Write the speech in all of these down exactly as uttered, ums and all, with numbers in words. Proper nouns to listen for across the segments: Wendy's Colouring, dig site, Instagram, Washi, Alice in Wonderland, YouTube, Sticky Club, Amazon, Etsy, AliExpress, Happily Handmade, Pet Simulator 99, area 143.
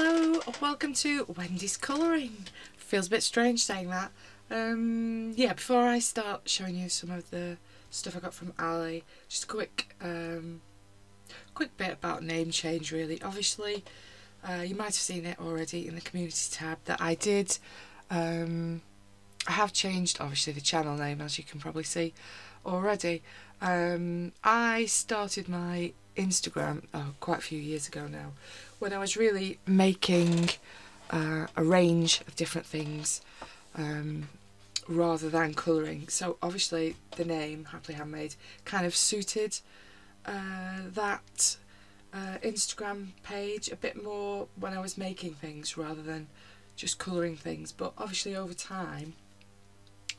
Hello and welcome to Wendy's Colouring. Feels a bit strange saying that. Um, yeah, before I start showing you some of the stuff I got from Ali, just a quick, um, quick bit about name change really. Obviously, uh, you might have seen it already in the community tab that I did. Um, I have changed, obviously, the channel name, as you can probably see already. Um, I started my Instagram oh, quite a few years ago now, when I was really making uh, a range of different things um, rather than colouring. So obviously the name Happily Handmade kind of suited uh, that uh, Instagram page a bit more when I was making things rather than just colouring things. But obviously over time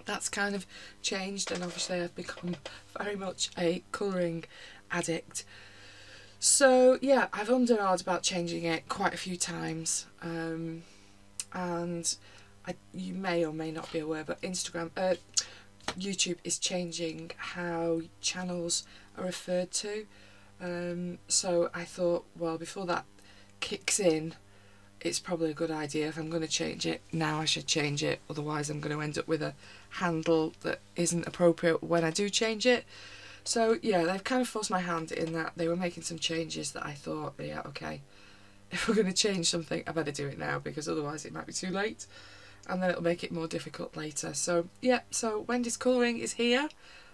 that's kind of changed, and obviously I've become very much a colouring addict. So yeah, I've hummed and hawed about changing it quite a few times, um, and I, you may or may not be aware, but Instagram, uh, YouTube is changing how channels are referred to. Um, so I thought, well, before that kicks in, it's probably a good idea. If I'm going to change it now, I should change it. Otherwise, I'm going to end up with a handle that isn't appropriate when I do change it. So yeah, they've kind of forced my hand in that they were making some changes that I thought, yeah, okay, if we're going to change something, I better do it now, because otherwise it might be too late and then it'll make it more difficult later. So yeah, so Wendy's Colouring is here,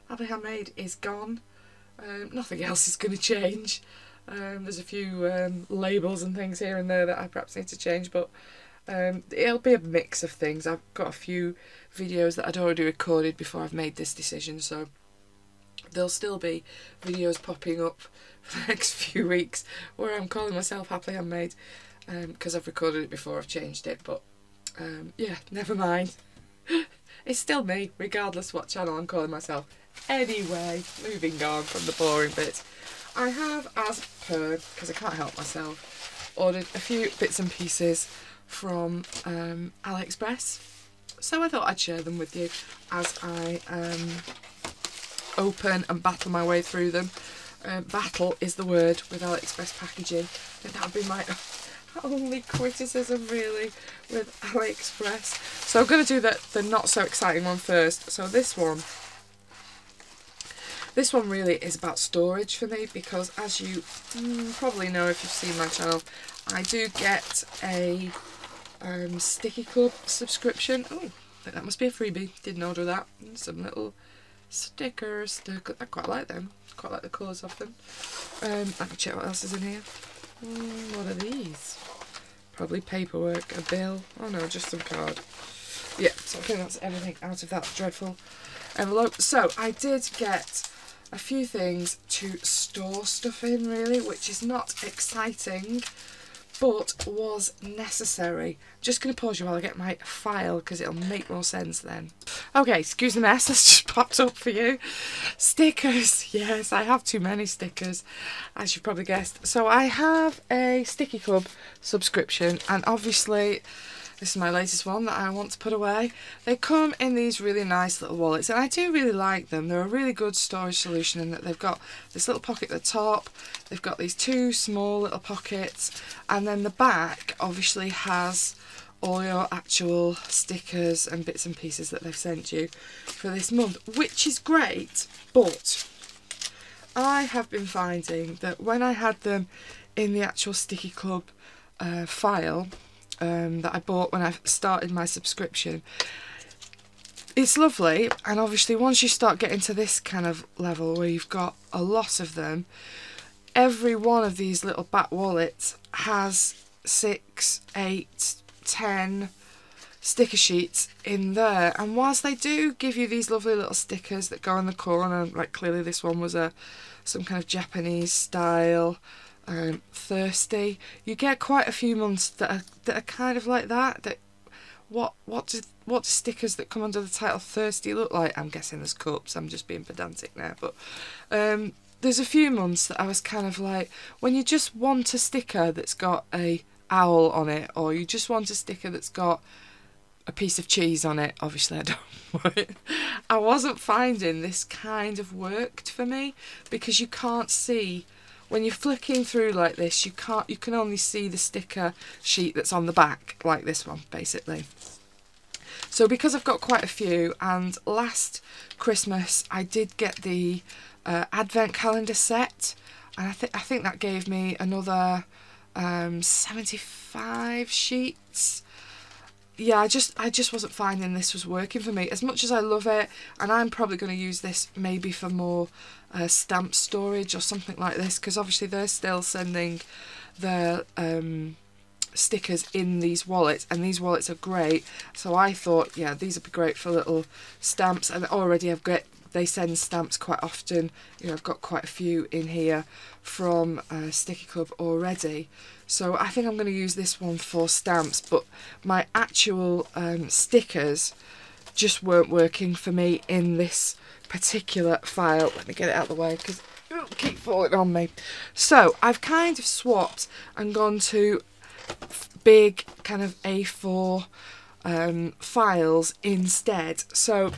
Happily Handmade is gone, um, nothing else is going to change. Um, there's a few um, labels and things here and there that I perhaps need to change, but um, it'll be a mix of things. I've got a few videos that I'd already recorded before I've made this decision, so there'll still be videos popping up for the next few weeks where I'm calling myself Happily Handmade, because um, I've recorded it before I've changed it, but um, yeah, never mind. It's still me, regardless what channel I'm calling myself. Anyway, moving on from the boring bits, I have, as per, because I can't help myself, ordered a few bits and pieces from um, AliExpress, so I thought I'd share them with you as I... Um, open and battle my way through them. Um, battle is the word with AliExpress packaging. I think that would be my only criticism really with AliExpress. So I'm going to do the, the not so exciting one first. So this one, this one really is about storage for me, because as you probably know if you've seen my channel, I do get a um, Sticky Club subscription. Oh, I think that must be a freebie. Didn't order that. Some little stickers, stickers. I quite like them. Quite like the colours of them. Um, let me check what else is in here. Mm, what are these? Probably paperwork, a bill. Oh no, just some card. Yeah, so I think that's everything out of that dreadful envelope. So I did get a few things to store stuff in, really, which is not exciting, but was necessary. I'm just going to pause you while I get my file, because it'll make more sense then. Okay, excuse the mess, that's just popped up for you. Stickers, yes, I have too many stickers, as you've probably guessed. So I have a Sticky Club subscription, and obviously this is my latest one that I want to put away. They come in these really nice little wallets, and I do really like them. They're a really good storage solution in that they've got this little pocket at the top, they've got these two small little pockets, and then the back obviously has all your actual stickers and bits and pieces that they've sent you for this month, which is great, but I have been finding that when I had them in the actual Sticky Club uh, file, Um, that I bought when I started my subscription. It's lovely, and obviously once you start getting to this kind of level where you've got a lot of them, every one of these little back wallets has six, eight, ten sticker sheets in there, and whilst they do give you these lovely little stickers that go in the corner, like clearly this one was a some kind of Japanese style Um, thirsty, you get quite a few months that are, that are kind of like that. That what what do what do stickers that come under the title thirsty look like? I'm guessing there's cups. I'm just being pedantic now, but um, there's a few months that I was kind of like, when you just want a sticker that's got a owl on it, or you just want a sticker that's got a piece of cheese on it. Obviously I don't want it. I wasn't finding this kind of worked for me, because you can't see when you're flicking through like this, you can't, you can only see the sticker sheet that's on the back, like this one basically. So because I've got quite a few, and last Christmas I did get the uh, advent calendar set, and I think I think that gave me another um, seventy-five sheets. Yeah, I just I just wasn't finding this was working for me. As much as I love it, and I'm probably going to use this maybe for more uh, stamp storage or something like this, because obviously they're still sending the um, stickers in these wallets, and these wallets are great. So I thought, yeah, these would be great for little stamps. And already I've got, they send stamps quite often. You know, I've got quite a few in here from uh, Sticky Club already. So I think I'm going to use this one for stamps, but my actual um, stickers just weren't working for me in this particular file. Let me get it out of the way because it'll keep falling on me. So I've kind of swapped and gone to big kind of A four um, files instead. So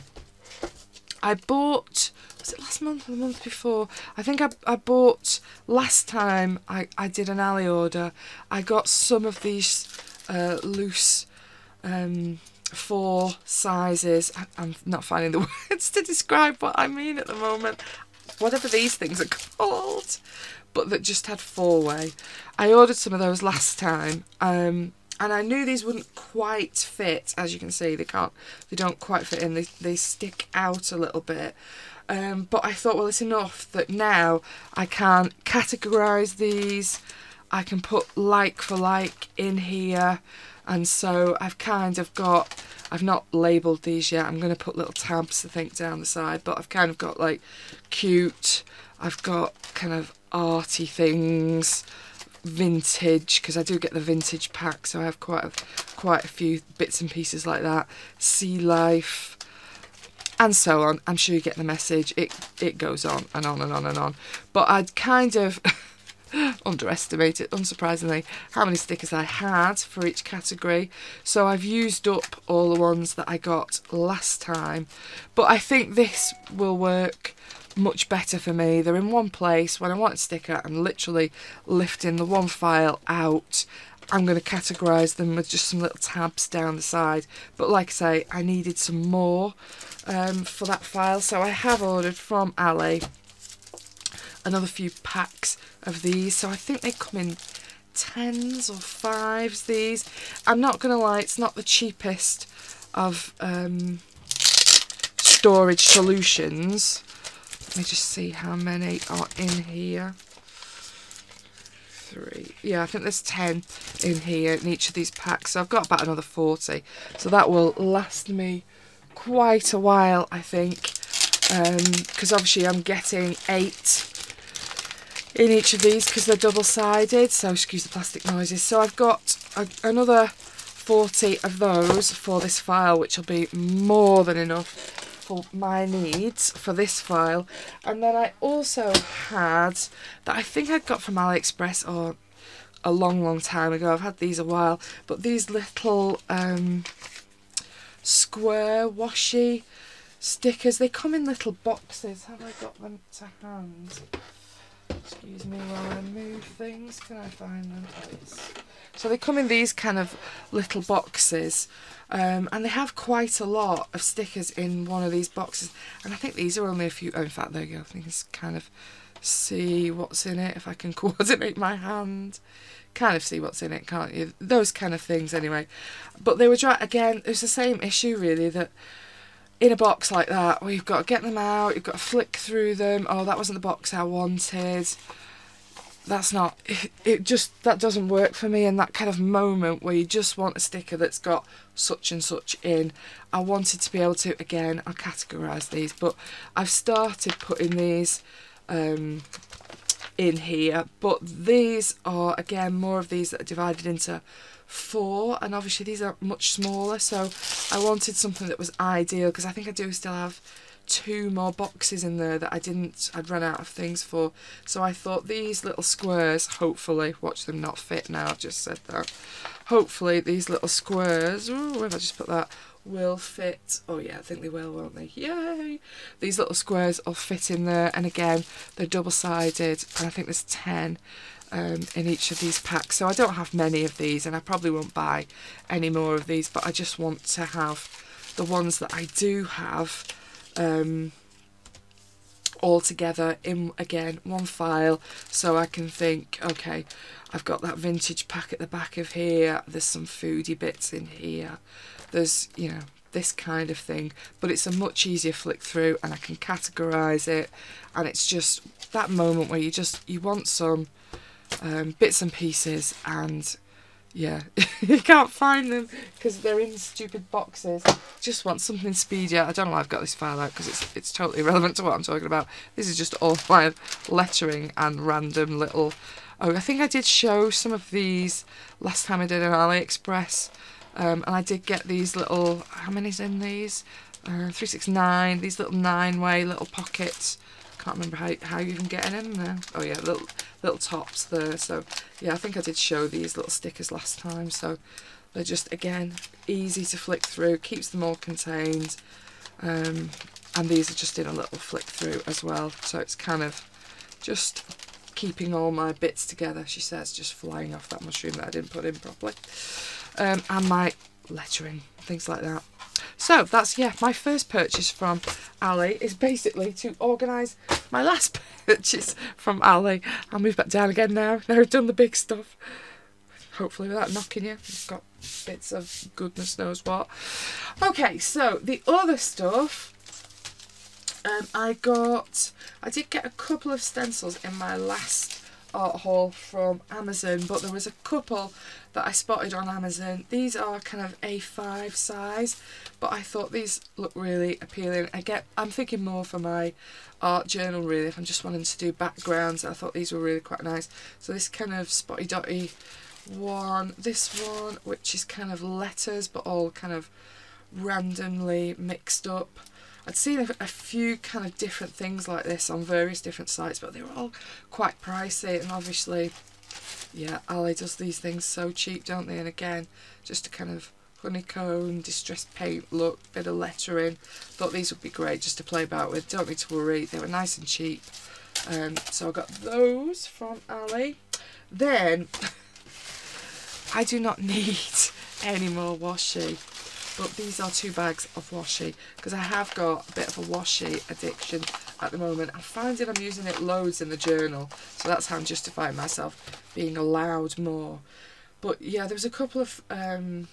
I bought, was it last month or the month before? I think I, I bought, last time I, I did an Ali order, I got some of these uh, loose um, four sizes. I, I'm not finding the words to describe what I mean at the moment. Whatever these things are called, but that just had four-way. I ordered some of those last time. Um, And I knew these wouldn't quite fit, as you can see, they can't, they don't quite fit in, they, they stick out a little bit. Um, but I thought, well, it's enough that now I can categorise these, I can put like for like in here, and so I've kind of got, I've not labelled these yet, I'm going to put little tabs, I think, down the side, but I've kind of got like cute, I've got kind of arty things, vintage, because I do get the vintage pack, so I have quite a, quite a few bits and pieces like that, sea life, and so on. I'm sure you get the message. It it goes on and on and on and on. But I'd kind of underestimated, unsurprisingly, how many stickers I had for each category. So I've used up all the ones that I got last time. But I think this will work much better for me. They're in one place. When I want a sticker, I'm literally lifting the one file out. I'm going to categorise them with just some little tabs down the side. But like I say, I needed some more um, for that file. So I have ordered from Ali another few packs of these. So I think they come in tens or fives, these. I'm not going to lie, it's not the cheapest of um, storage solutions. Let me just see how many are in here. Three. Yeah, I think there's ten in here in each of these packs. So I've got about another forty. So that will last me quite a while, I think. Because um, obviously I'm getting eight in each of these because they're double-sided. So excuse the plastic noises. So I've got a, another forty of those for this file, which will be more than enough for my needs for this file. And then I also had, that I think I got from AliExpress or a long long time ago, I've had these a while, but these little um, square washi stickers, they come in little boxes. Have I got them to hand? Excuse me while I move things. Can I find them, please? So they come in these kind of little boxes. Um, and they have quite a lot of stickers in one of these boxes, and I think these are only a few. Oh, in fact, there you go. I think it's kind of see what's in it if I can coordinate my hand. Kind of see what's in it, can't you? Those kind of things, anyway. But they were dry again. It was the same issue really, that in a box like that, where you've got to get them out, you've got to flick through them. Oh, that wasn't the box I wanted. That's not it, it just that doesn't work for me. In that kind of moment where you just want a sticker that's got such and such in, I wanted to be able to, again, I'll categorize these, but I've started putting these um in here. But these are, again, more of these that are divided into four, and obviously these are much smaller, so I wanted something that was ideal, because I think I do still have two more boxes in there that I didn't, I'd run out of things for. So I thought these little squares, hopefully, watch them not fit now, I've just said that. Hopefully these little squares, ooh, if I just put that, will fit, oh yeah, I think they will, won't they? Yay! These little squares will fit in there, and again, they're double-sided, and I think there's ten um, in each of these packs. So I don't have many of these, and I probably won't buy any more of these, but I just want to have the ones that I do have um, all together in, again, one file, so I can think, okay, I've got that vintage pack at the back of here, there's some foodie bits in here, there's, you know, this kind of thing, but it's a much easier flick through, and I can categorise it, and it's just that moment where you just, you want some um, bits and pieces, and yeah, you can't find them because they're in stupid boxes. Just want something speedier. I don't know why I've got this file out because it's it's totally irrelevant to what I'm talking about. This is just all my lettering and random little... Oh, I think I did show some of these last time I did an AliExpress. Um, and I did get these little... How many's in these? Uh, three six nine. These little nine-way little pockets. Can't remember how, how you can get it in there. Oh yeah, little little tops there. So yeah, I think I did show these little stickers last time. So they're just, again, easy to flick through, keeps them all contained. Um, and these are just in a little flick through as well. So it's kind of just keeping all my bits together, she says, just flying off that mushroom that I didn't put in properly. Um, and my lettering, things like that. So that's, yeah, my first purchase from Ali is basically to organise my last purchase from Ali. I'll move back down again now. Now I've done the big stuff. Hopefully without knocking you. I've got bits of goodness knows what. Okay, so the other stuff, um, I got, I did get a couple of stencils in my last art haul from Amazon, but there was a couple that I spotted on Amazon. These are kind of A five size, but I thought these look really appealing. I get, I'm thinking more for my art journal really, if I'm just wanting to do backgrounds. I thought these were really quite nice. So this kind of spotty dotty one, this one which is kind of letters but all kind of randomly mixed up. I'd seen a few kind of different things like this on various different sites, but they were all quite pricey, and obviously, yeah, Ali does these things so cheap, don't they? And again, just a kind of honeycomb, distressed paint look, bit of lettering. Thought these would be great just to play about with, don't need to worry, they were nice and cheap. Um, so I got those from Ali. Then, I do not need any more washi. But these are two bags of washi because I have got a bit of a washi addiction at the moment. I'm finding I'm using it loads in the journal, so that's how I'm justifying myself being allowed more. But yeah, there was a couple of um,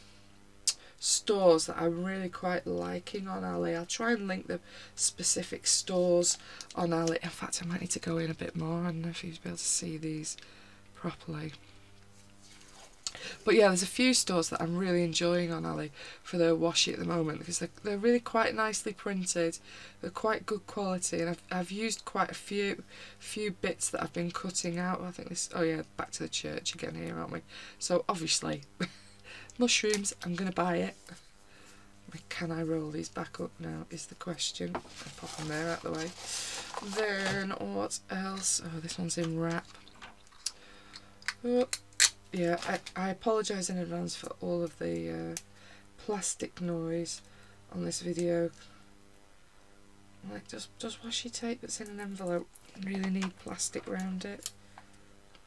stores that I'm really quite liking on Ali. I'll try and link the specific stores on Ali. In fact, I might need to go in a bit more. I don't know if you'll be able to see these properly. But yeah, there's a few stores that I'm really enjoying on Ali for their washi at the moment because they're, they're really quite nicely printed, they're quite good quality, and I've, I've used quite a few few bits that I've been cutting out. I think this, oh yeah, back to the church again here, aren't we? So obviously, mushrooms, I'm going to buy it. Can I roll these back up now is the question. I'll pop them there out of the way. Then what else? Oh, this one's in wrap. Oh. Yeah, I, I apologise in advance for all of the uh, plastic noise on this video. Like, does, does washi tape that's in an envelope really need plastic round it?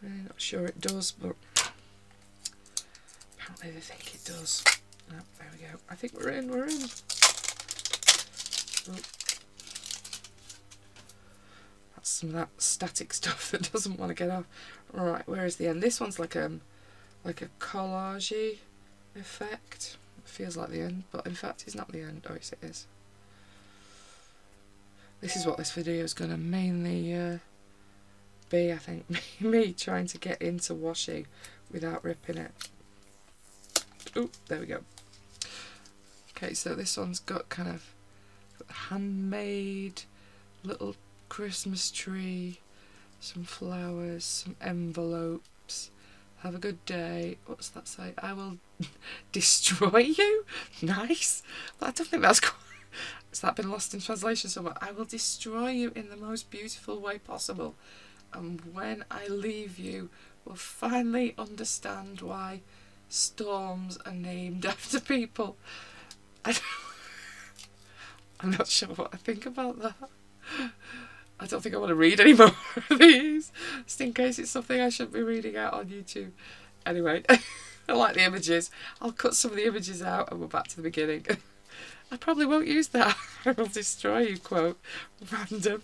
Really not sure it does, but apparently they think it does. Oh, there we go. I think we're in, we're in. Oh. That's some of that static stuff that doesn't want to get off. Right, where is the end? This one's like um like a collage-y effect. It feels like the end, but in fact it's not the end. Oh, yes it is. This is what this video is going to mainly uh, be, I think. Me trying to get into washi without ripping it. Oh, there we go. Okay, so this one's got kind of handmade little Christmas tree, some flowers, some envelopes. Have a good day. What's that say? I will destroy you. Nice. I don't think that's. Has that been lost in translation somewhere? I will destroy you in the most beautiful way possible, and when I leave you, we'll finally understand why storms are named after people. I don't, I'm not sure what I think about that. I don't think I want to read any more of these, just in case it's something I should be reading out on YouTube. Anyway, I like the images. I'll cut some of the images out and we're back to the beginning. I probably won't use that. I will destroy you quote. Random.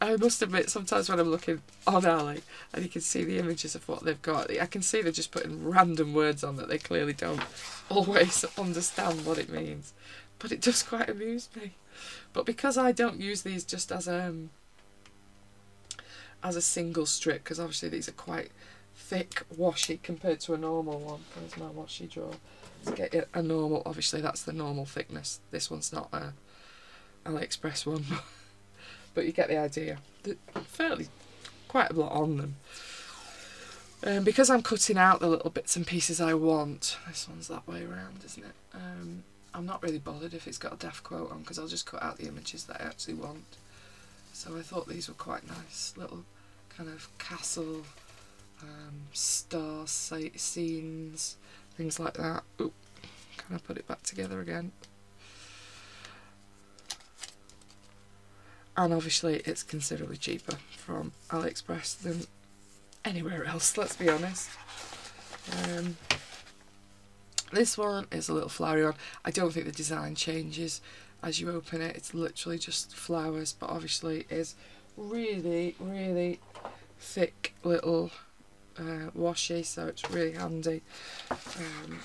I must admit, sometimes when I'm looking on Ali and you can see the images of what they've got, I can see they're just putting random words on that they clearly don't always understand what it means. But it does quite amuse me. But because I don't use these just as um as a single strip, because obviously these are quite thick washi compared to a normal one. There's my washi drawer. To get a normal, obviously that's the normal thickness. This one's not a AliExpress one. But you get the idea. They're fairly, quite a lot on them. Um, because I'm cutting out the little bits and pieces I want, this one's that way around, isn't it? Um, I'm not really bothered if it's got a daft quote on, because I'll just cut out the images that I actually want. So I thought these were quite nice, little kind of castle, um, star scenes, things like that. Oop, can I put it back together again? And obviously it's considerably cheaper from AliExpress than anywhere else, let's be honest. Um, this one is a little flowery one. I don't think the design changes as you open it. It's literally just flowers, but obviously it's really, really thick little uh, washi, so it's really handy. Um,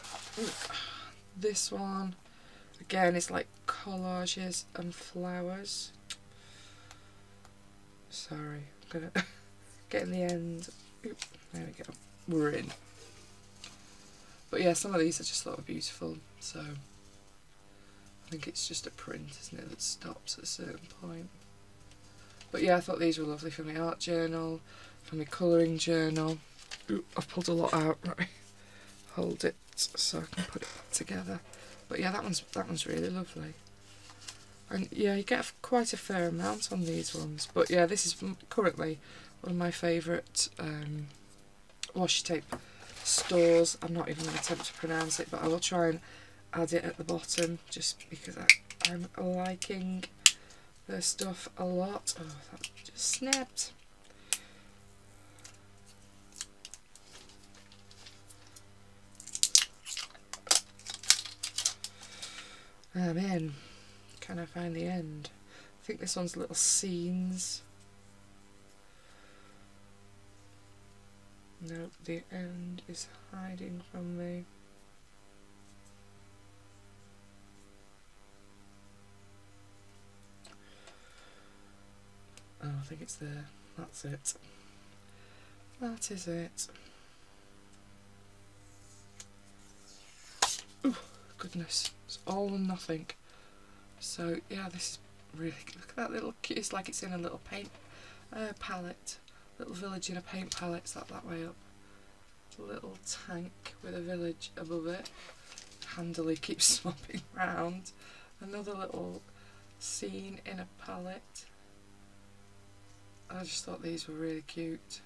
this one, again, is like collages and flowers. Sorry, I'm going to get in the end. Oop, there we go, we're in. But yeah, some of these I just thought were beautiful, so I think it's just a print, isn't it, that stops at a certain point. But yeah, I thought these were lovely for my art journal, for my colouring journal. Oop, I've pulled a lot out, right, hold it so I can put it back together. But yeah, that one's, that one's really lovely. And yeah, you get quite a fair amount on these ones, but yeah, this is currently one of my favourite um, washi tape stores. I'm not even going to attempt to pronounce it, but I will try and add it at the bottom just because I, I'm liking their stuff a lot. Oh, that just snapped. I'm in. Can I find the end? I think this one's little scenes. Nope, the end is hiding from me. Oh, I think it's there. That's it. That is it. Oh, goodness. It's all and nothing. So yeah, this is really good. Look at that little, it's like it's in a little paint uh, palette, little village in a paint palette. It's that, that way up, little tank with a village above it, handily keeps swapping round, another little scene in a palette. I just thought these were really cute.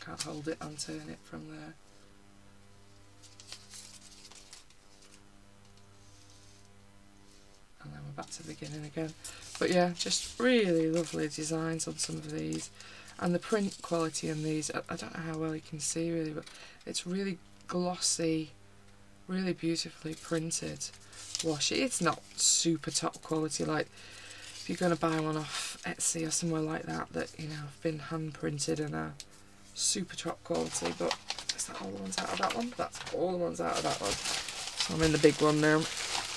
I can't hold it and turn it from there. And then we're back to the beginning again. But yeah, just really lovely designs on some of these. And the print quality in these, I, I don't know how well you can see really, but it's really glossy, really beautifully printed washi. It's not super top quality, like if you're going to buy one off Etsy or somewhere like that, that, you know, have been hand printed and are super top quality. But is that all the ones out of that one? That's all the ones out of that one. So I'm in the big one now.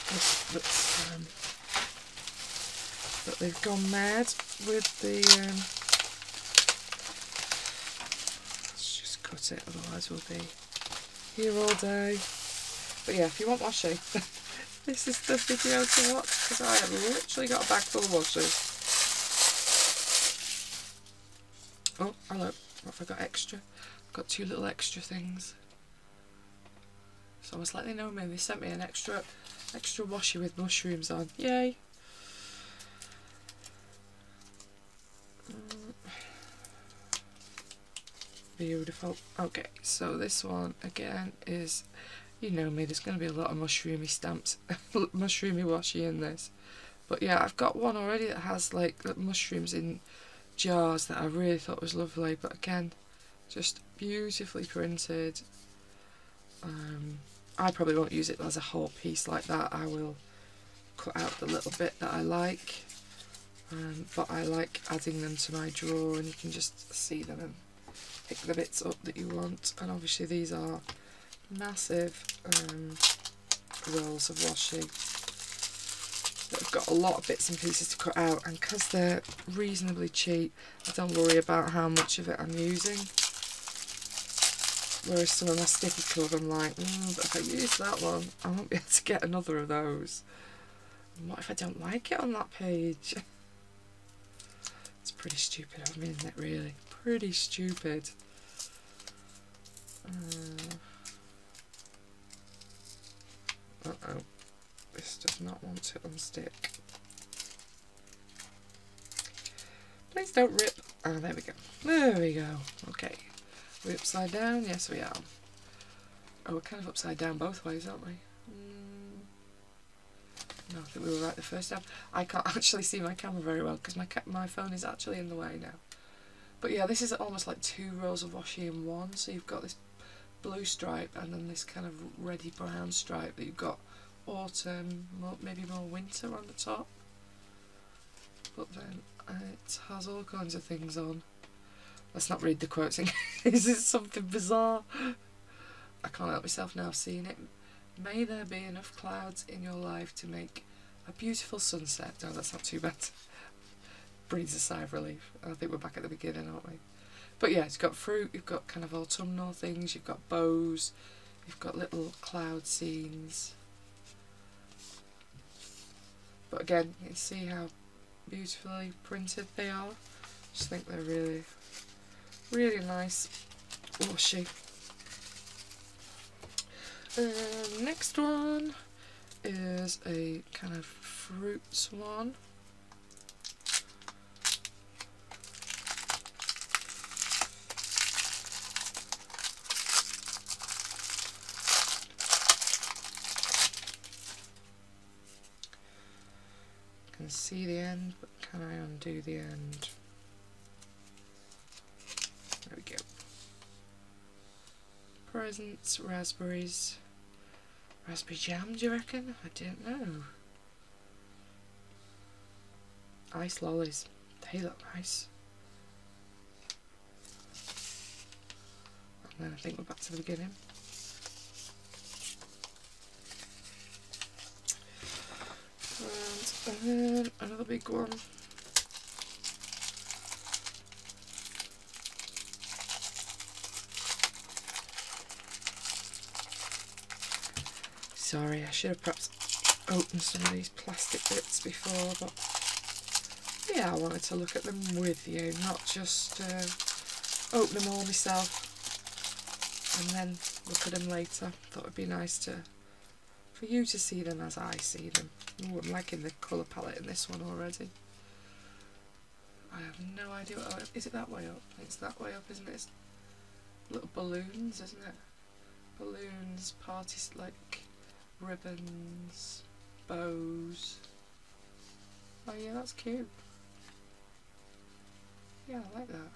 This, that's, um, but they've gone mad with the, um, let's just cut it, otherwise we'll be here all day. But yeah, if you want washi, this is the video to watch, because I have literally got a bag full of washi. Oh, hello, what have I got extra? I've got two little extra things. It's almost like they know me, they sent me an extra extra washi with mushrooms on, yay! Beautiful. Okay, so this one again is you know me, there's going to be a lot of mushroomy stamps, mushroomy washi in this. But yeah, I've got one already that has like mushrooms in jars that I really thought was lovely, but again, just beautifully printed. Um, I probably won't use it as a whole piece like that. I will cut out the little bit that I like, um, but I like adding them to my drawer, and you can just see them and pick the bits up that you want. And obviously these are massive um, rolls of washi that have got a lot of bits and pieces to cut out, and because they're reasonably cheap, I don't worry about how much of it I'm using. Whereas some of my Sticky Club, I'm like, mm, but if I use that one, I won't be able to get another of those. And what if I don't like it on that page? It's pretty stupid of me, isn't it, really? Pretty stupid. Uh, uh-oh. This does not want to unstick. Please don't rip. Ah, oh, there we go. There we go. Okay. Are we upside down? Yes, we are. Oh, we're kind of upside down both ways, aren't we? Mm. No, I think we were right the first time. I can't actually see my camera very well because my, ca my phone is actually in the way now. But yeah, this is almost like two rolls of washi in one. So you've got this blue stripe and then this kind of reddy brown stripe that you've got autumn, more, maybe more winter on the top. But then it has all kinds of things on. Let's not read the quotes in case it's something bizarre. I can't help myself now seeing it. May there be enough clouds in your life to make a beautiful sunset. No, that's not too bad. Breathes a sigh of relief. I think we're back at the beginning, aren't we? But yeah, it's got fruit, you've got kind of autumnal things, you've got bows, you've got little cloud scenes. But again, you can see how beautifully printed they are. I just think they're really... really nice washi. Um, next one is a kind of fruits one. I can see the end, but can I undo the end? There we go. Presents, raspberries, raspberry jam, do you reckon? I don't know. Ice lollies, they look nice. And then I think we're back to the beginning. And then another big one. Sorry, I should have perhaps opened some of these plastic bits before, but yeah, I wanted to look at them with you, not just uh, open them all myself and then look at them later. Thought it'd be nice to for you to see them as I see them. Ooh, I'm liking the colour palette in this one already. I have no idea what, oh, is it that way up? It's that way up, isn't it? It's little balloons, isn't it? Balloons, parties, like ribbons, bows. Oh yeah, that's cute. Yeah, I like that.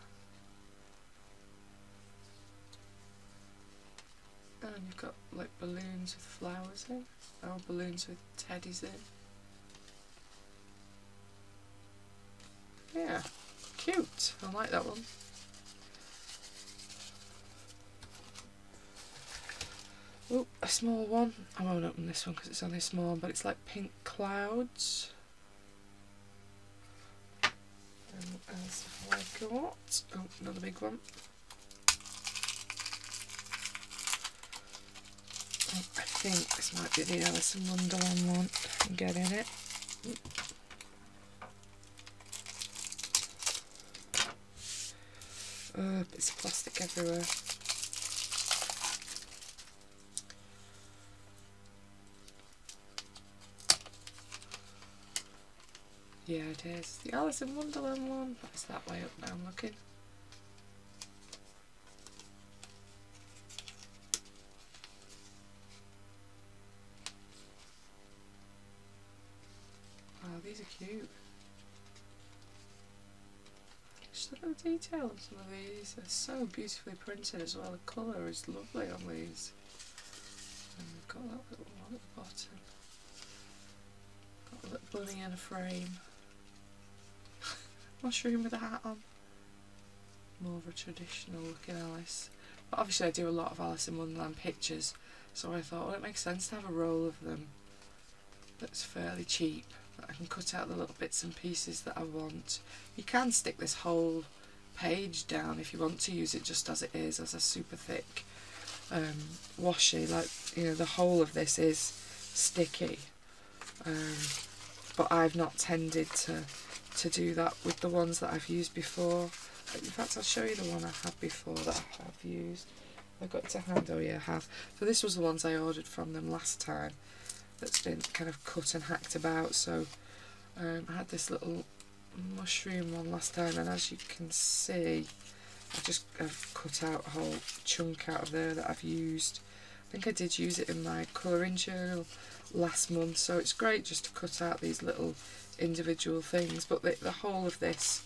And you've got like balloons with flowers in, or oh, balloons with teddies in. Yeah, cute. I like that one. Oh, a small one. I won't open this one because it's only small, but it's like pink clouds. And what else have I got? Oh, another big one. Oh, I think this might be the Alice in Wonderland one. I'm getting it. Oh, bits of plastic everywhere. Yeah, it is. The Alice in Wonderland one. That's that way up now, I'm looking. these are cute. Just the little detail on some of these. They're so beautifully printed as well. The colour is lovely on these. And we've got that little one at the bottom. Got a little bunny in a frame. Mushroom with a hat on. More of a traditional looking Alice. But obviously I do a lot of Alice in Wonderland pictures, so I thought, well, it makes sense to have a roll of them that's fairly cheap, that I can cut out the little bits and pieces that I want. You can stick this whole page down if you want to use it just as it is, as a super thick um, washi. Like, you know, the whole of this is sticky, um, but I've not tended to, to do that with the ones that I've used before. In fact, I'll show you the one I had before that I have used. I got to hand, oh yeah, I have. So this was the ones I ordered from them last time that's been kind of cut and hacked about. So um, I had this little mushroom one last time, and as you can see, I just I've cut out a whole chunk out of there that I've used. I think I did use it in my colouring journal last month, so it's great just to cut out these little individual things, but the, the whole of this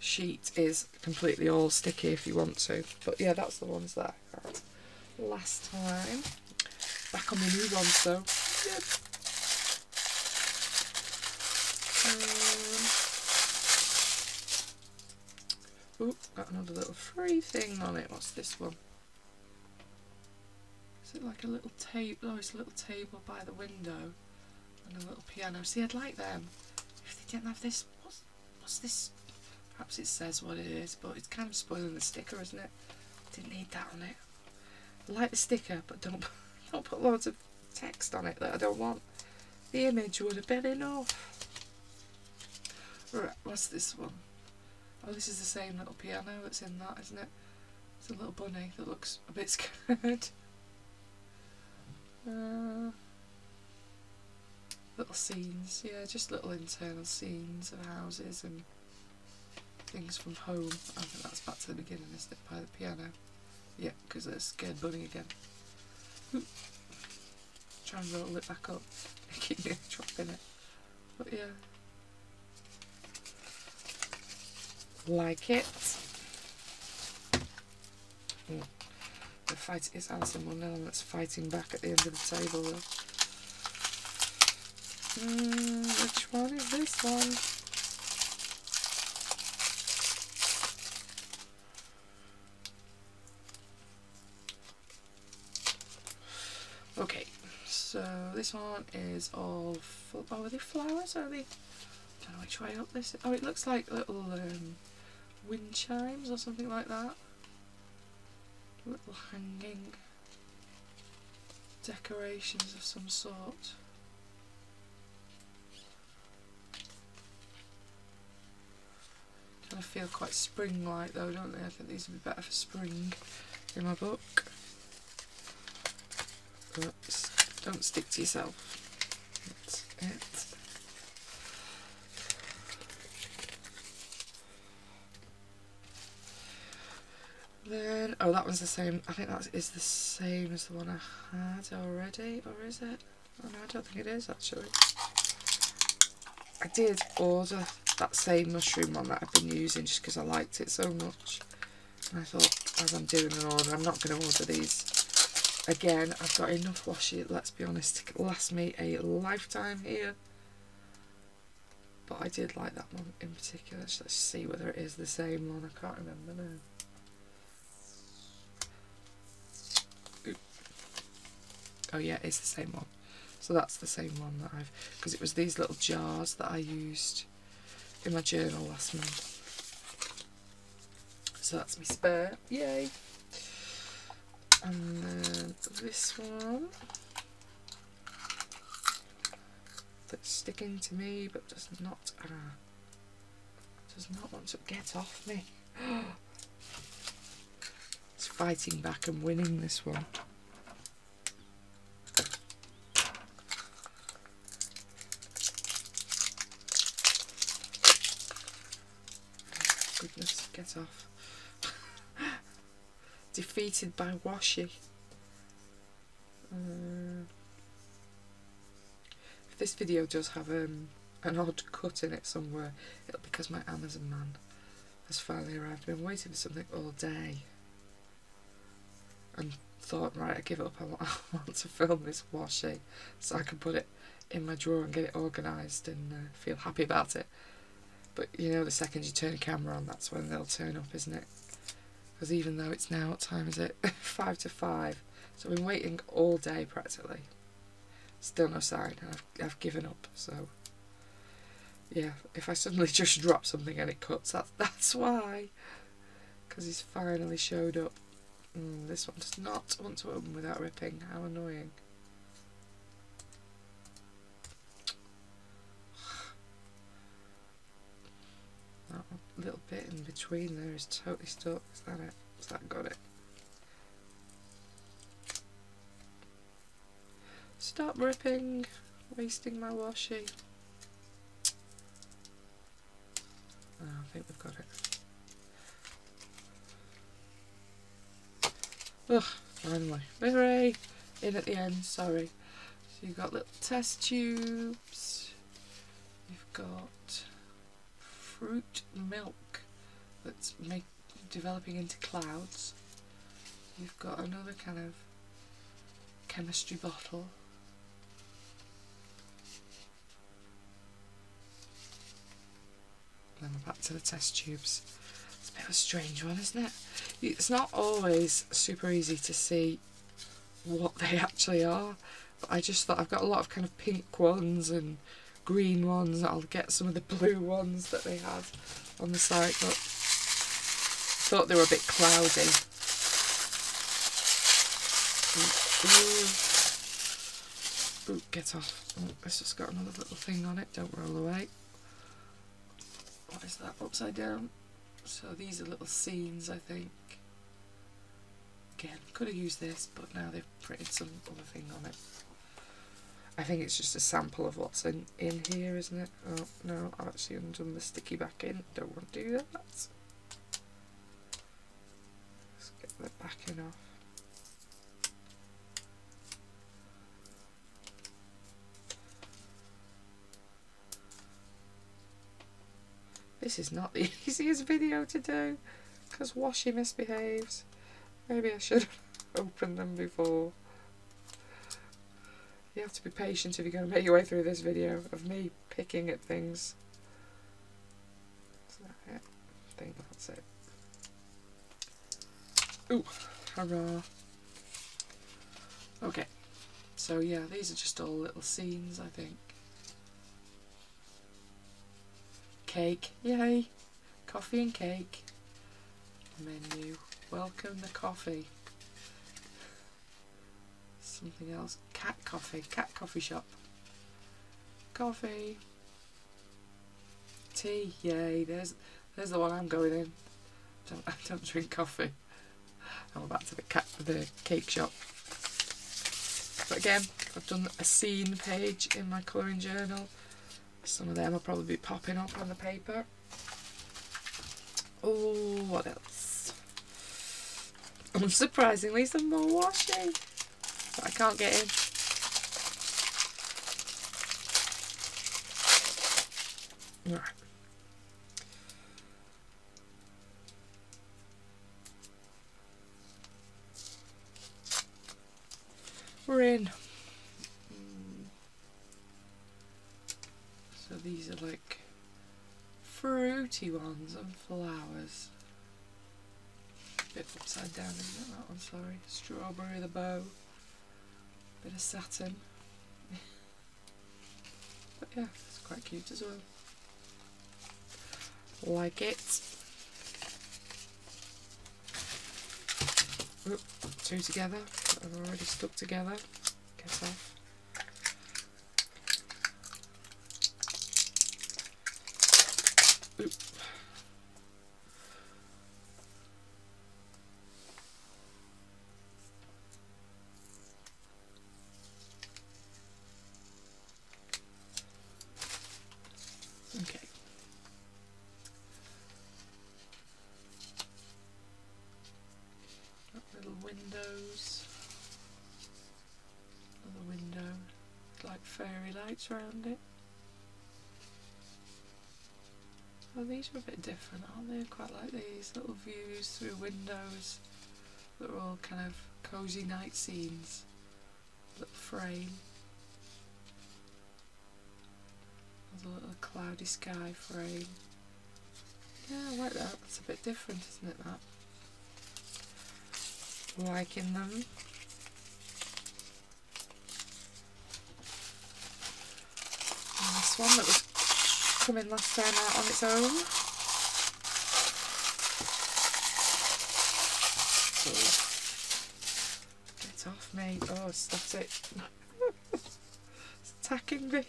sheet is completely all sticky if you want to. But yeah, that's the ones that I had last time. Back on the new ones though. Yep. Um, oh, got another little free thing on it. What's this one? Is it like a little table? Oh, it's a little table by the window and a little piano. See, I'd like them if they didn't have this. What's, what's this? Perhaps it says what it is, but it's kind of spoiling the sticker, isn't it? Didn't need that on it. I like the sticker, but don't don't put loads of text on it that I don't want. The image would have been enough. Right, what's this one? Oh, this is the same little piano that's in that, isn't it? It's a little bunny that looks a bit scared. Uh, little scenes, yeah, just little internal scenes of houses and things from home. I think that's back to the beginning, isn't it? By the piano. Yeah, because they're scared bunny again. Oop. Try and roll it back up. I keep dropping it. But yeah. Like it. Mm. The fight is Alice in Wonderland that's fighting back at the end of the table though. Mm, which one is this one? Okay, so this one is all full. Oh, are they flowers? Are they? I don't know which way up this is. Oh, it looks like little um, wind chimes or something like that. Little hanging decorations of some sort. Kind of feel quite spring-like though, don't they? I think these would be better for spring in my book. Oops. Don't stick to yourself. That's it. Then, oh, that one's the same. I think that is the same as the one I had already, or is it? Oh no, I don't think it is actually. I did order that same mushroom one that I've been using just because I liked it so much. And I thought, as I'm doing an order, I'm not going to order these again. I've got enough washi, let's be honest, to last me a lifetime here. But I did like that one in particular. So let's see whether it is the same one. I can't remember now. Oop. Oh yeah, it's the same one. So that's the same one that I've, because it was these little jars that I used in my journal last month. So that's my spare. Yay! And then this one that's sticking to me but does not uh, does not want to get off me. It's fighting back and winning this one. Oh, goodness, get off. Defeated by washi. Uh, if this video does have um, an odd cut in it somewhere. It'll be because my Amazon man has finally arrived. I've been waiting for something all day and thought, right, I give it up, I want, I want to film this washi so I can put it in my drawer and get it organised and uh, feel happy about it. But you know, the second you turn the camera on, that's when they'll turn up, isn't it? Because even though it's now, what time is it? five to five. So I've been waiting all day practically. Still no sign, and I've, I've given up. So yeah, if I suddenly just drop something and it cuts, that's, that's why. Because he's finally showed up. Mm, this one does not want to open without ripping. How annoying. That little bit in between there is totally stuck. Is that it? Has that got it? Stop ripping! Wasting my washi. Oh, I think we've got it. Ugh, finally. Hooray! In at the end, sorry. So you've got little test tubes. You've got fruit milk that's make, developing into clouds. You've got another kind of chemistry bottle. Then we're back to the test tubes. It's a bit of a strange one, isn't it? It's not always super easy to see what they actually are, but I just thought, I've got a lot of kind of pink ones and green ones. I'll get some of the blue ones that they had on the site, but I thought they were a bit cloudy. Ooh, ooh, get off. Oh, this has got another little thing on it. Don't roll away. What is that? Upside down. So these are little scenes, I think. Again, could have used this, but now they've printed some other thing on it. I think it's just a sample of what's in, in here, isn't it? Oh no, I've actually undone the sticky back in. Don't want to do that. Let's get that backing off. This is not the easiest video to do because washi misbehaves. Maybe I should have opened them before. You have to be patient if you're going to make your way through this video of me picking at things. Is that it? I think that's it. Ooh, hurrah. Okay, so yeah, these are just all little scenes, I think. Cake, yay! Coffee and cake. Menu, welcome the coffee. Something else, cat coffee, cat coffee shop. Coffee. Tea, yay, there's there's the one I'm going in. Don't, I don't drink coffee. And we're back to the cat, the cake shop. But again, I've done a scene page in my colouring journal. Some of them will probably be popping up on the paper. Oh, what else? Unsurprisingly, some more washi. But I can't get in. Right. We're in. These are like fruity ones and flowers. A bit upside down, isn't it? That one, sorry. Strawberry with a bow. Bit of satin. But yeah, it's quite cute as well. Like it. Oop, two together. They're already stuck together. Get off. Okay. Got little windows. Another window. Like fairy lights around it. Well, these are a bit different, aren't they? I quite like these little views through windows that are all kind of cosy night scenes. Little frame. There's a little cloudy sky frame. Yeah, I like that. It's a bit different, isn't it, that? Liking them. And this one that was coming last time out on its own. So, get off me. Oh, that's it. It's attacking me.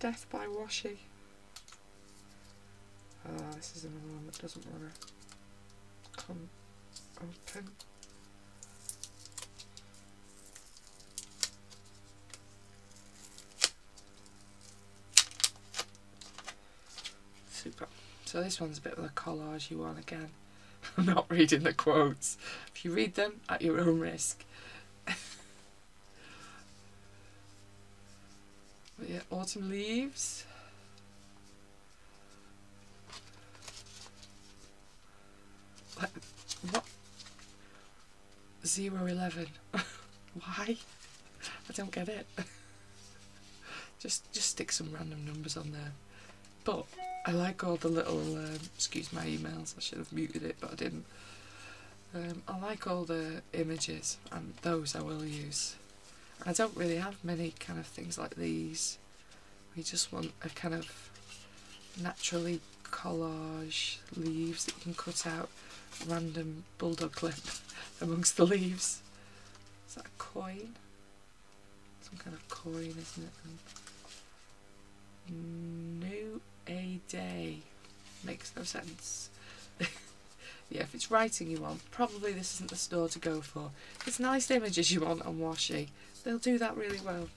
Death by washi. Ah, oh, this is another one that doesn't want to come open. Super. So this one's a bit of a collage one again. I'm not reading the quotes. If you read them, at your own risk. But yeah, autumn leaves. What? zero eleven. Why? I don't get it. just just stick some random numbers on there. But I like all the little, um, excuse my emails, I should have muted it but I didn't. Um, I like all the images and those I will use. I don't really have many kind of things like these. We just want a kind of naturally collage leaves that you can cut out. Random bulldog clip amongst the leaves. Is that a coin? Some kind of coin, isn't it? New A Day. Makes no sense. Yeah, if it's writing you want, probably this isn't the store to go for. If it's nice images you want on washi, they'll do that really well.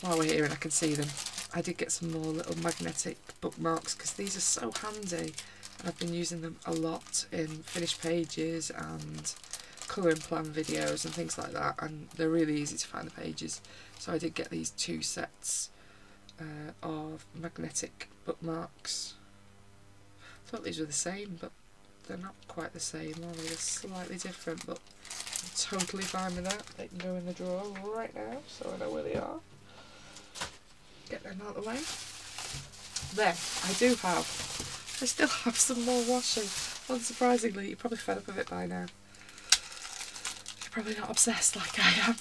While we're here and I can see them, I did get some more little magnetic bookmarks because these are so handy. I've been using them a lot in finished pages and colouring plan videos and things like that, and they're really easy to find the pages. So I did get these two sets uh, of magnetic bookmarks. I thought these were the same, but they're not quite the same, are they? They're slightly different, but I'm totally fine with that. They can go in the drawer right now, so I know where they are. Get them out of the way. Then, I do have... I still have some more washing. Unsurprisingly, you're probably fed up of it by now. You're probably not obsessed like I am.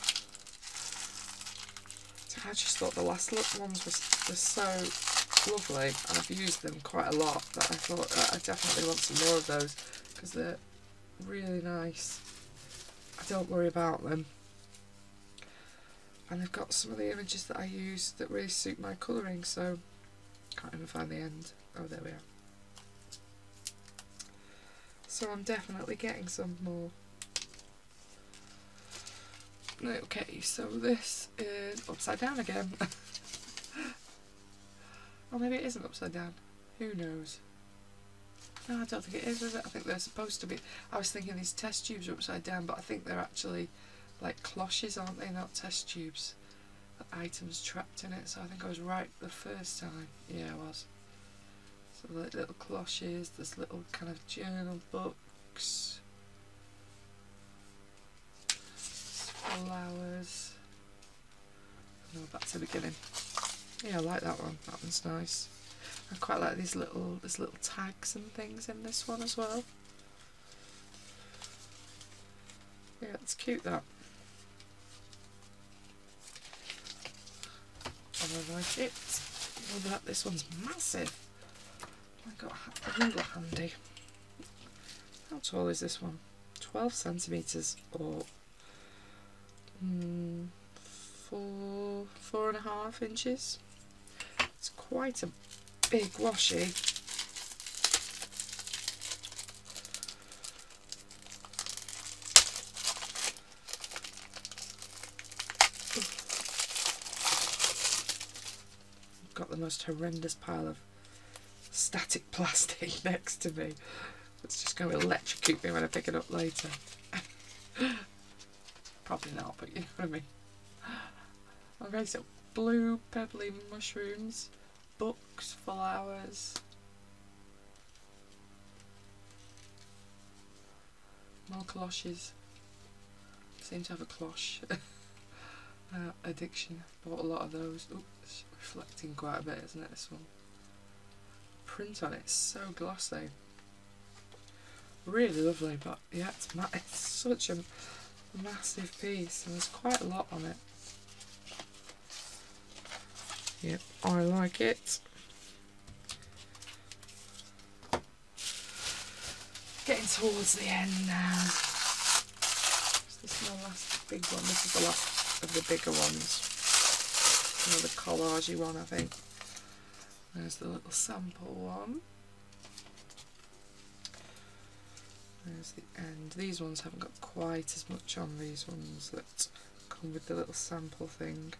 So I just thought the last look ones were, were so lovely, and I've used them quite a lot, that I thought uh, I definitely want some more of those, because they're really nice. I don't worry about them. And they've got some of the images that I use that really suit my colouring, so I can't even find the end. Oh, there we are. So I'm definitely getting some more. Okay, so this is upside down again. Or maybe it isn't upside down. Who knows? No, I don't think it is, is it? I think they're supposed to be. I was thinking these test tubes are upside down, but I think they're actually like cloches, aren't they? Not test tubes. The items trapped in it, so I think I was right the first time. Yeah, I was. So like little cloches, there's little kind of journal books, flowers. No, back to the beginning. Yeah, I like that one. That one's nice. I quite like these little, these little tags and things in this one as well. Yeah, it's cute that. I like it. Love that. This one's massive. I got a ruler handy. How tall is this one? twelve centimetres or mm, four, four and a half inches. It's quite a big washi. I've got the most horrendous pile of static plastic next to me. It's just going to electrocute me when I pick it up later. Probably not, but you know what I mean. Okay, so blue pebbly mushrooms. books, flowers, more cloches. I seem to have a cloche uh, addiction. Bought a lot of those. Ooh, it's reflecting quite a bit, isn't it? This one. Print on it, it's so glossy. Really lovely, but yeah, it's, ma it's such a massive piece, and there's quite a lot on it. Yep, I like it. Getting towards the end now. Is this my last big one? This is the last of the bigger ones. Another collage-y one, I think. There's the little sample one. There's the end. These ones haven't got quite as much on, these ones that come with the little sample thing.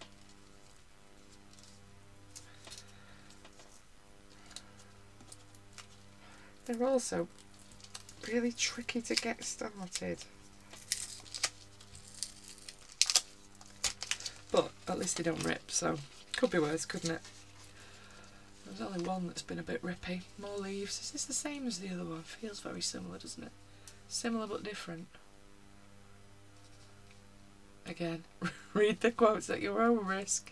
They're also really tricky to get started. But at least they don't rip, so could be worse, couldn't it? There's only one that's been a bit rippy. More leaves. Is this the same as the other one? Feels very similar, doesn't it? Similar but different. Again, read the quotes at your own risk.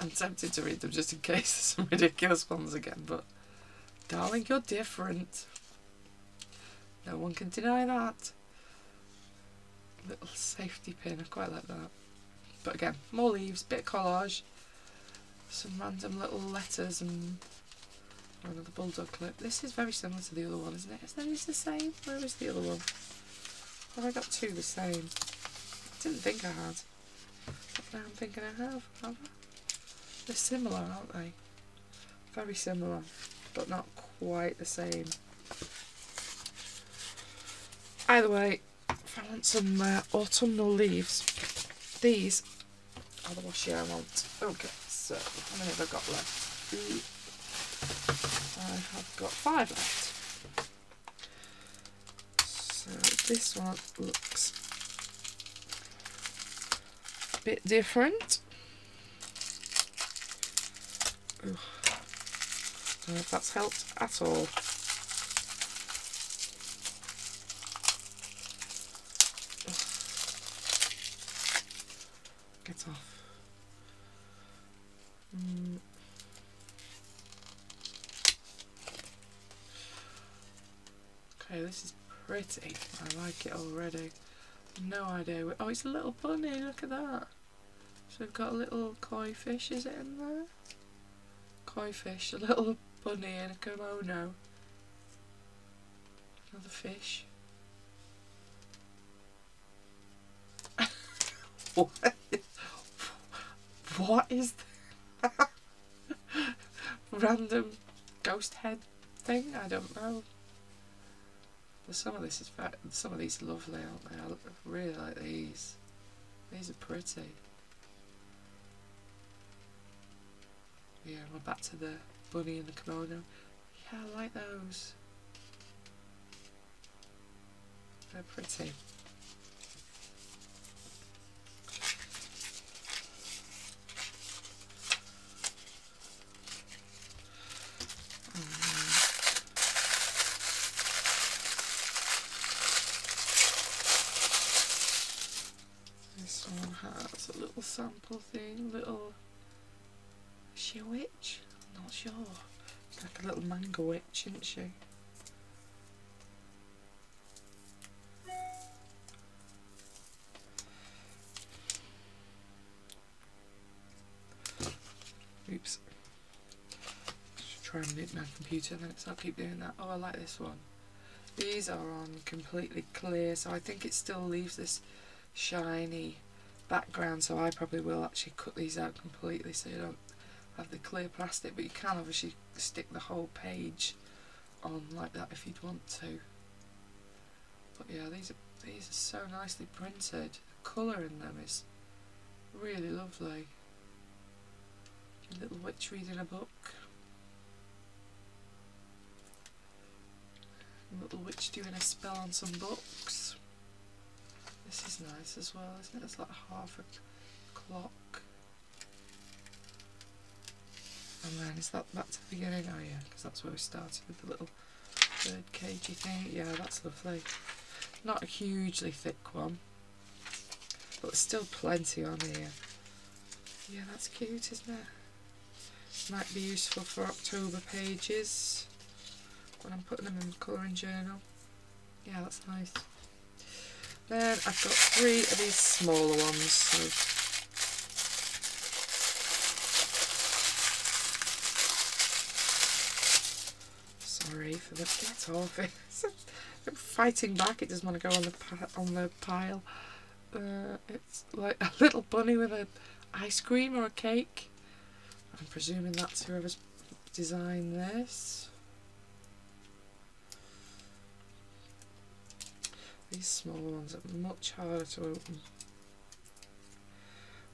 I'm tempted to read them just in case there's some ridiculous ones again, but darling, you're different. No one can deny that. Little safety pin, I quite like that. But again, more leaves, bit of collage, some random little letters, and another bulldog clip. This is very similar to the other one, isn't it? Isn't this the same? Where is the other one? Have I got two the same? I didn't think I had. But now I'm thinking I have, have I? They're similar, aren't they? Very similar, but not quite the same. Either way, if I want some uh, autumnal leaves, these are the washi I want. Okay, so how many have I got left? Ooh. I have got five left. So this one looks a bit different. Ooh. Don't know if that's helped at all. Get off. Mm. Okay, this is pretty. I like it already. No idea. Oh, it's a little bunny. Look at that. So we've got a little koi fish. Is it in there? Koi fish, a little bunny in a kimono, another fish. What is, what is that? Random ghost head thing? I don't know. Some of this is fact. Some of these are lovely, aren't they? I really like these. These are pretty. Yeah, we're back to the bunny and the kimono. Yeah, I like those. They're pretty. Um, this one has a little sample thing, little... Is she a witch? I'm not sure. She's like a little manga witch, isn't she? Oops. Just try and mute my computer, then it's not keep doing that. Oh, I like this one. These are on completely clear, so I think it still leaves this shiny background, so I probably will actually cut these out completely so you don't have the clear plastic, but you can obviously stick the whole page on like that if you'd want to. But yeah, these are, these are so nicely printed. The colour in them is really lovely. A little witch reading a book. A little witch doing a spell on some books. This is nice as well, isn't it? It's like half a clock. And then is that back to the beginning? Oh yeah, because that's where we started with the little bird cagey thing. Yeah, that's lovely. Not a hugely thick one, but there's still plenty on here. Yeah, that's cute, isn't it? Might be useful for October pages when I'm putting them in the colouring journal. Yeah, that's nice. Then I've got three of these smaller ones. So sorry for the get off it. I'm fighting back. It doesn't want to go on the on the pile. Uh, it's like a little bunny with an ice cream or a cake. I'm presuming that's whoever's designed this. These smaller ones are much harder to open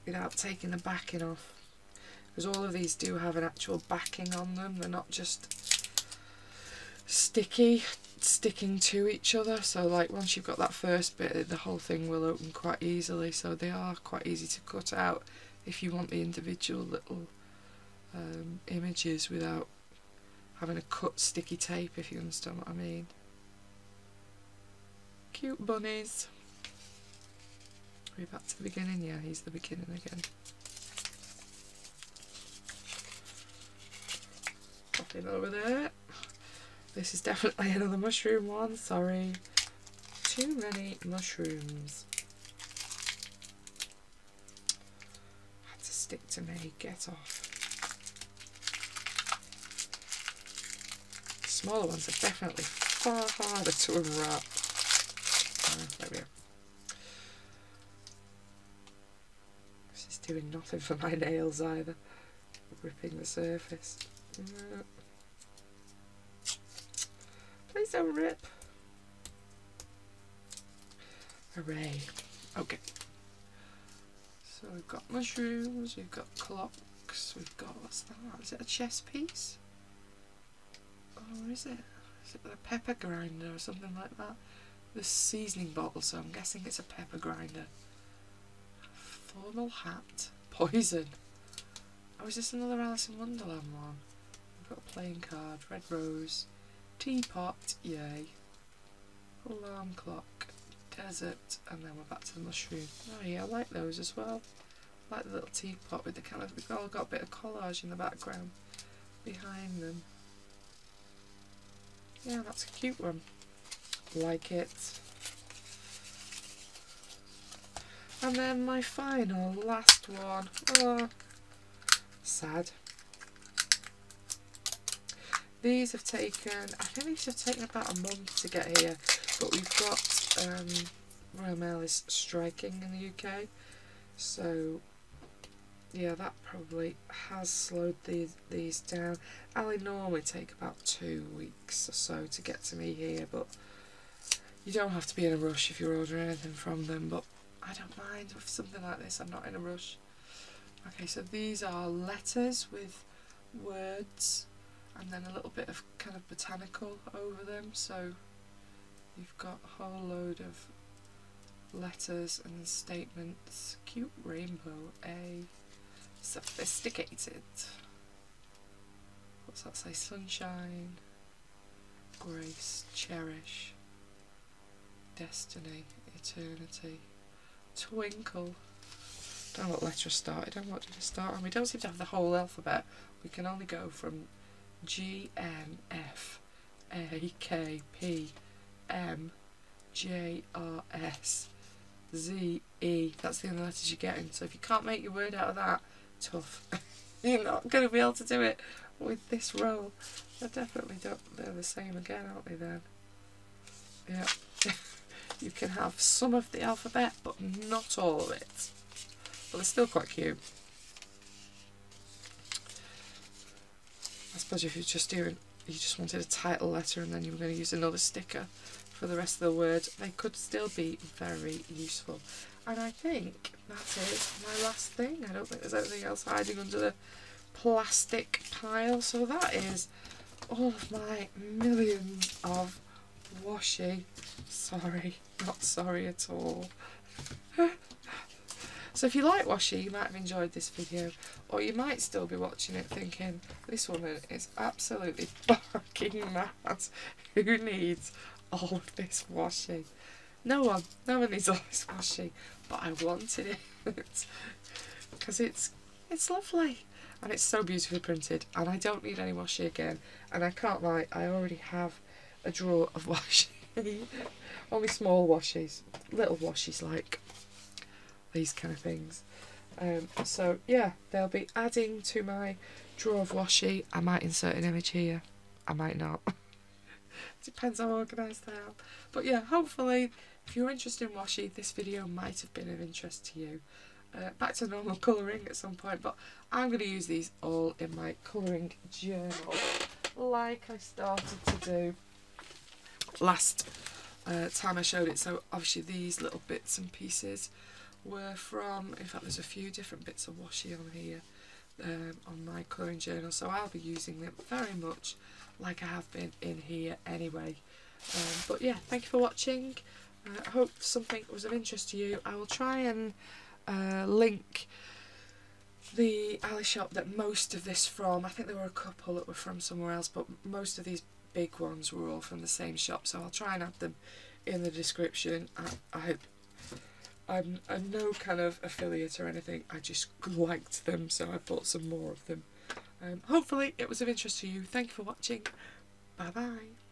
without taking the backing off, because all of these do have an actual backing on them. They're not just sticky sticking to each other, so like once you've got that first bit, the whole thing will open quite easily, so they are quite easy to cut out if you want the individual little um, images without having to cut sticky tape, if you understand what I mean. Cute bunnies. Are we back to the beginning? Yeah, he's the beginning again. Pop him over there. This is definitely another mushroom one, sorry. Too many mushrooms. Had to stick to me, get off. The smaller ones are definitely far harder to unwrap. Ah, there we go. This is doing nothing for my nails either. Ripping the surface. Mm. Please don't rip. Hooray. Okay. So we've got mushrooms, we've got clocks, we've got, what's that? Is it a chess piece? Or is it? Is it a pepper grinder or something like that? The seasoning bottle, so I'm guessing it's a pepper grinder. Formal hat. Poison. Oh, is this another Alice in Wonderland one? We've got a playing card, red rose. Teapot, yay. Alarm clock, desert, and then we're back to the mushroom. Oh yeah, I like those as well. I like the little teapot with the kind of, they've all got a bit of collage in the background behind them. Yeah, that's a cute one. Like it. And then my final, last one. Oh, sad. These have taken, I think these have taken about a month to get here, but we've got um, Royal Mail is striking in the U K, so yeah, that probably has slowed these, these down. I normally take about two weeks or so to get to me here, but you don't have to be in a rush if you're ordering anything from them, but I don't mind with something like this, I'm not in a rush. Okay, so these are letters with words, and then a little bit of kind of botanical over them, so you've got a whole load of letters and statements. Cute rainbow, eh? Sophisticated. What's that say? Sunshine, grace, cherish, destiny, eternity, twinkle. Don't know what letter I started on, what did I start on? We don't seem to have the whole alphabet, we can only go from G, M, F, A, K, P, M, J, R, S, Z, E. That's the only letters you're getting. So if you can't make your word out of that, tough. You're not going to be able to do it with this roll. They definitely don't. They're the same again, aren't they then? Yeah. You can have some of the alphabet, but not all of it. But they're still quite cute. I suppose if you're just doing, you just wanted a title letter and then you were going to use another sticker for the rest of the word, they could still be very useful. And I think that is my last thing. I don't think there's anything else hiding under the plastic pile. So that is all of my millions of washi. Sorry, not sorry at all. So if you like washi, you might have enjoyed this video, or you might still be watching it thinking, this woman is absolutely fucking mad. Who needs all of this washi? No one, no one needs all this washi, but I wanted it because it's it's lovely and it's so beautifully printed, and I don't need any washi again. And I can't lie, I already have a drawer of washi. Only small washies, little washies like these kind of things. Um, so yeah, they'll be adding to my drawer of washi. I might insert an image here, I might not. Depends how organised I am. But yeah, hopefully if you're interested in washi, this video might have been of interest to you. Uh, back to normal colouring at some point, but I'm going to use these all in my colouring journal like I started to do last uh, time I showed it. So obviously these little bits and pieces were from, in fact there's a few different bits of washi on here um, on my colouring journal, so I'll be using them very much like I have been in here anyway. Um, but yeah, thank you for watching. I uh, hope something was of interest to you. I will try and uh, link the Ali shop that most of this from. I think there were a couple that were from somewhere else, but most of these big ones were all from the same shop, so I'll try and add them in the description. I, I hope I'm, I'm no kind of affiliate or anything, I just liked them so I bought some more of them. Um, hopefully it was of interest to you. Thank you for watching. Bye bye.